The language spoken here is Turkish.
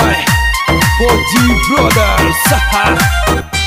by 4G Brothers.